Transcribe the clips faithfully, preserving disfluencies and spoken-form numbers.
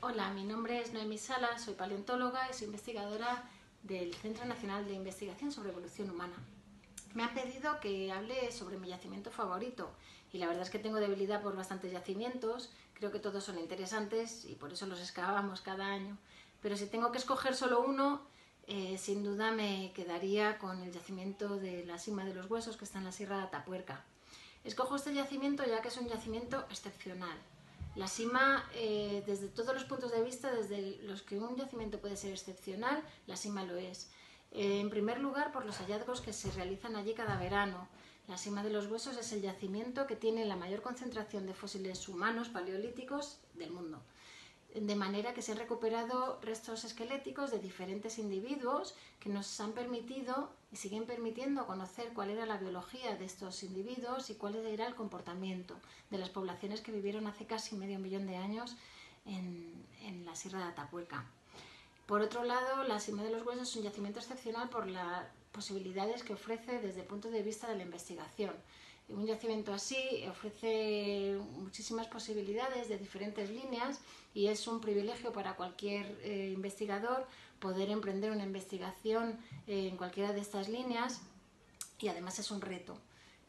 Hola, mi nombre es Nohemi Sala, soy paleontóloga y soy investigadora del Centro Nacional de Investigación sobre Evolución Humana. Me han pedido que hable sobre mi yacimiento favorito y la verdad es que tengo debilidad por bastantes yacimientos, creo que todos son interesantes y por eso los excavábamos cada año. Pero si tengo que escoger solo uno, eh, sin duda me quedaría con el yacimiento de la Sima de los Huesos, que está en la Sierra de Atapuerca. Escojo este yacimiento ya que es un yacimiento excepcional. La Sima, eh, desde todos los puntos de vista, desde los que un yacimiento puede ser excepcional, la Sima lo es. Eh, en primer lugar, por los hallazgos que se realizan allí cada verano. La Sima de los Huesos es el yacimiento que tiene la mayor concentración de fósiles humanos paleolíticos del mundo. De manera que se han recuperado restos esqueléticos de diferentes individuos que nos han permitido y siguen permitiendo conocer cuál era la biología de estos individuos y cuál era el comportamiento de las poblaciones que vivieron hace casi medio millón de años en, en la Sierra de Atapuerca. Por otro lado, la Sima de los Huesos es un yacimiento excepcional por las posibilidades que ofrece desde el punto de vista de la investigación. Un yacimiento así ofrece muchísimas posibilidades de diferentes líneas y es un privilegio para cualquier eh, investigador poder emprender una investigación eh, en cualquiera de estas líneas, y además es un reto,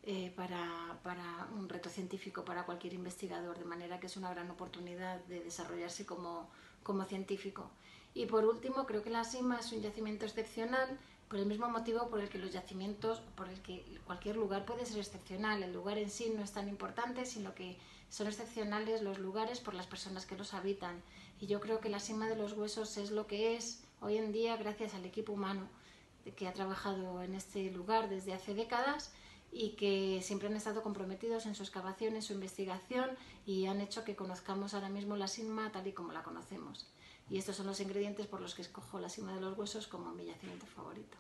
eh, para, para un reto científico para cualquier investigador, de manera que es una gran oportunidad de desarrollarse como, como científico. Y por último, creo que la Sima es un yacimiento excepcional por el mismo motivo por el que los yacimientos, por el que cualquier lugar puede ser excepcional. El lugar en sí no es tan importante, sino que son excepcionales los lugares por las personas que los habitan. Y yo creo que la Sima de los Huesos es lo que es hoy en día gracias al equipo humano que ha trabajado en este lugar desde hace décadas y que siempre han estado comprometidos en su excavación, en su investigación, y han hecho que conozcamos ahora mismo la Sima tal y como la conocemos. Y estos son los ingredientes por los que escojo la Sima de los Huesos como mi yacimiento favorito.